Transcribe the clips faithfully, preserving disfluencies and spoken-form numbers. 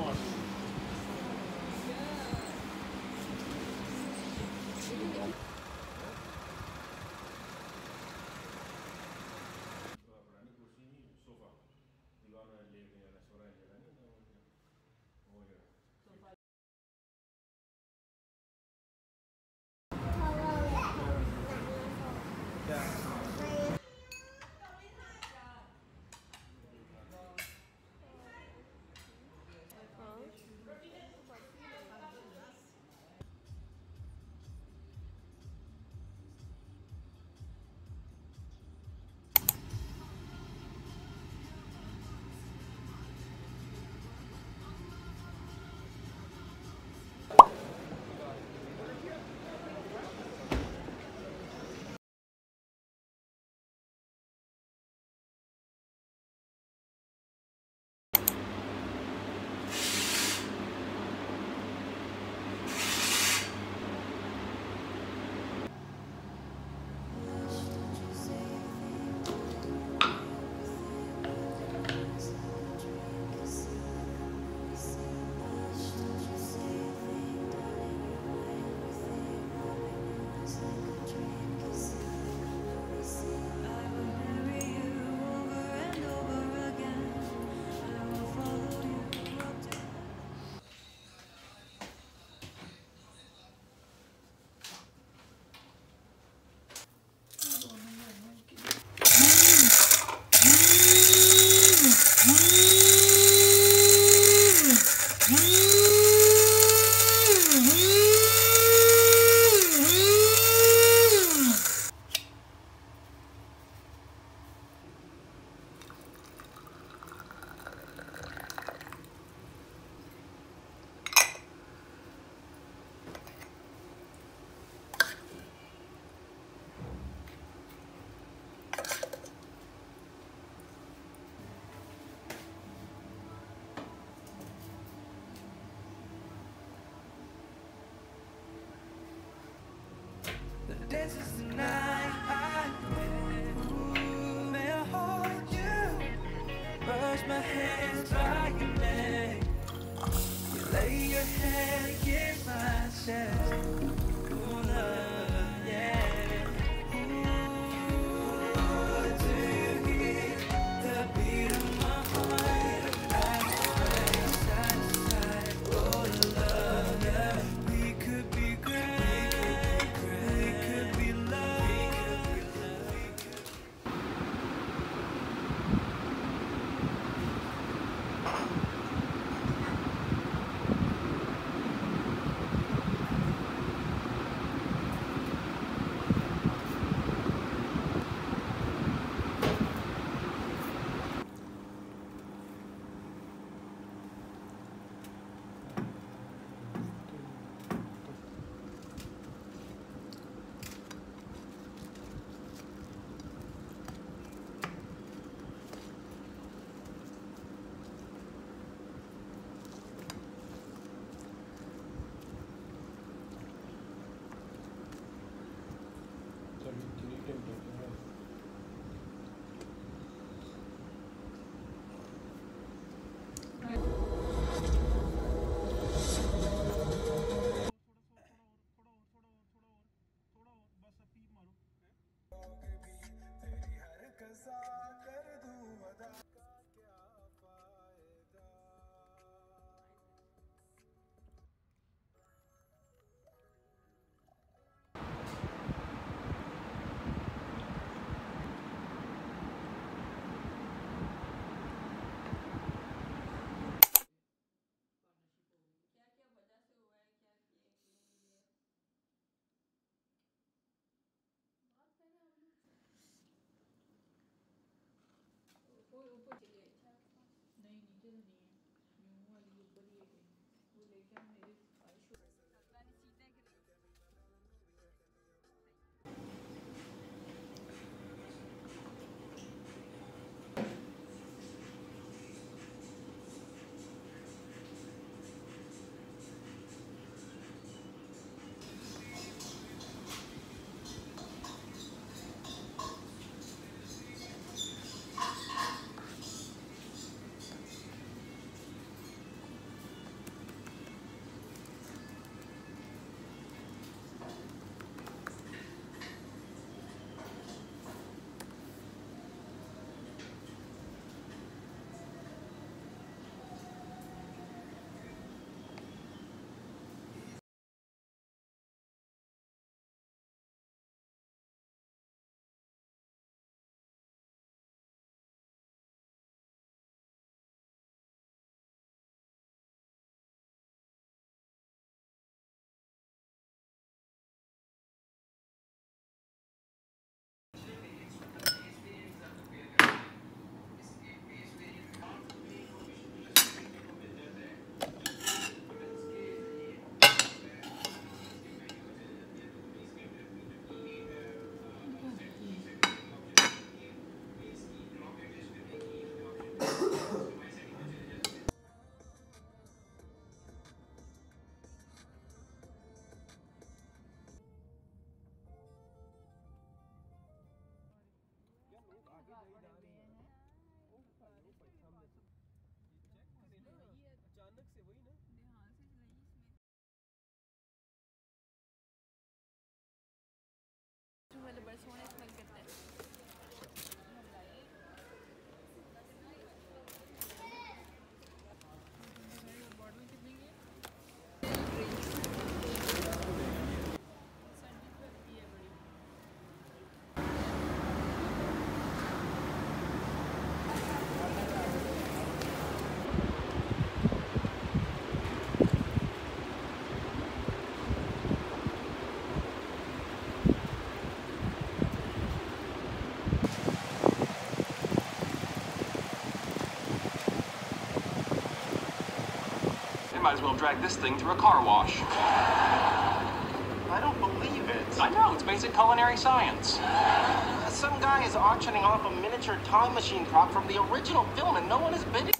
more. This is the night I will, may I hold you, brush my hands by your neck, you lay your head against my chest, ooh love, yeah, ooh, to get the beat of my heart, I sway side to side, ooh love, yeah, we could be great. अलग से वही ना ध्यान से चलाइए इसमें। जो वाला बरसों ने स्मेल करता है। बॉटल कितनी है? Might as well drag this thing through a car wash. I don't believe it. I know, it's basic culinary science. Some guy is auctioning off a miniature time machine prop from the original film and no one is bidding.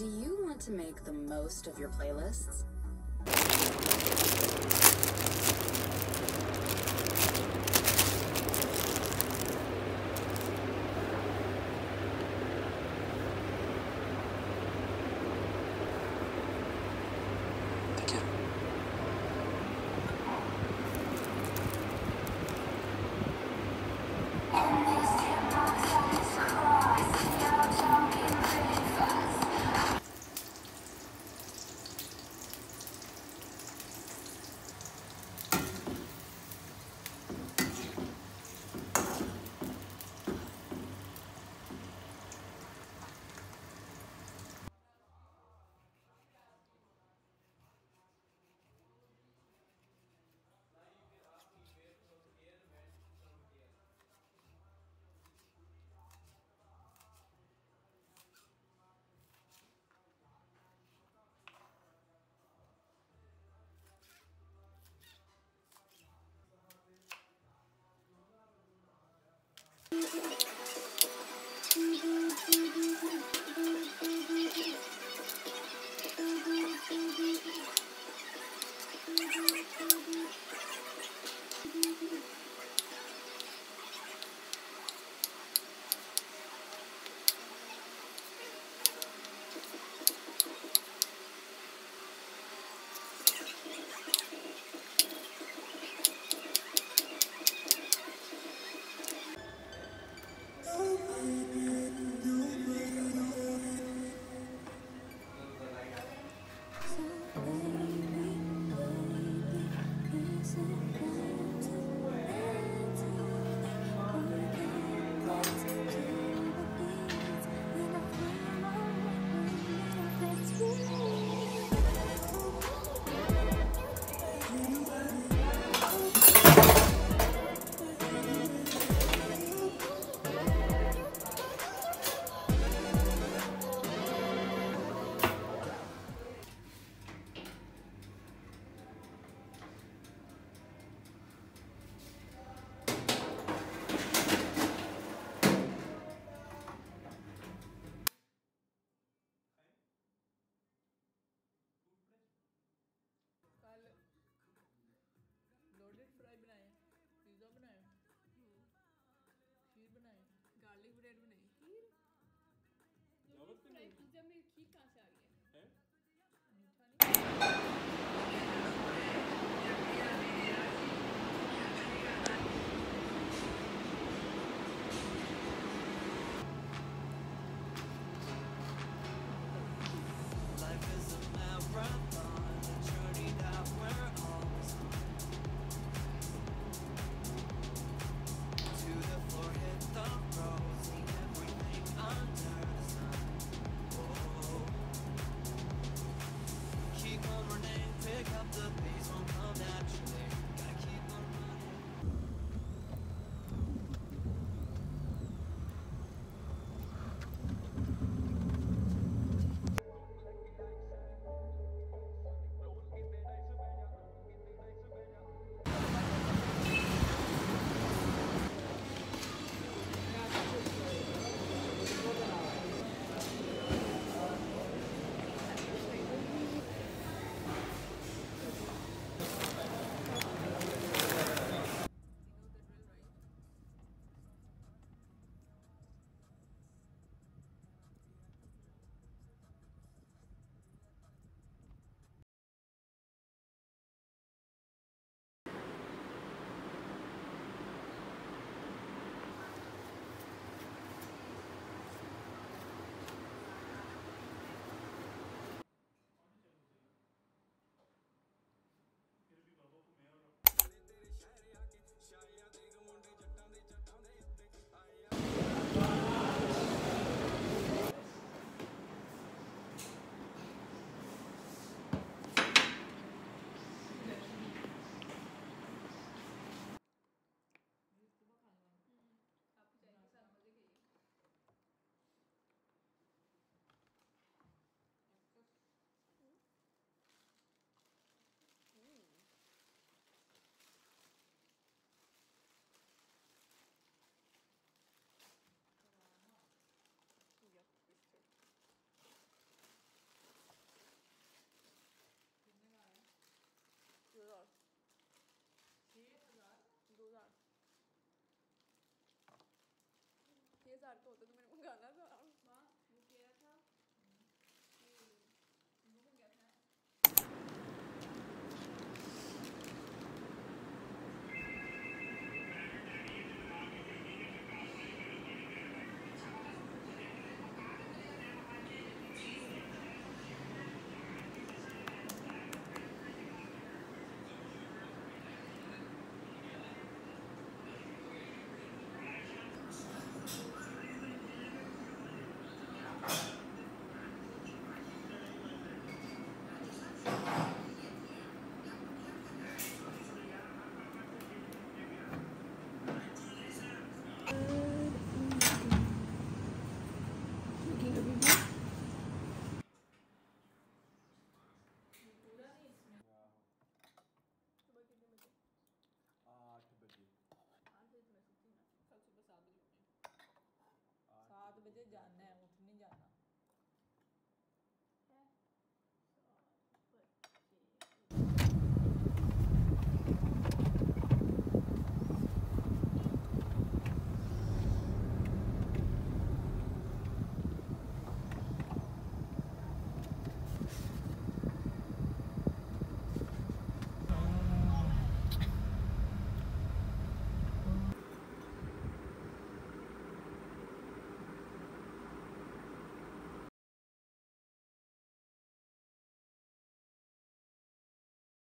Do you want to make the most of your playlists? जब मेरी खींच कहाँ से आ गई है? हजार तो होता तो मैंने मंगाना था। माँ वो कह रहा था जाना है।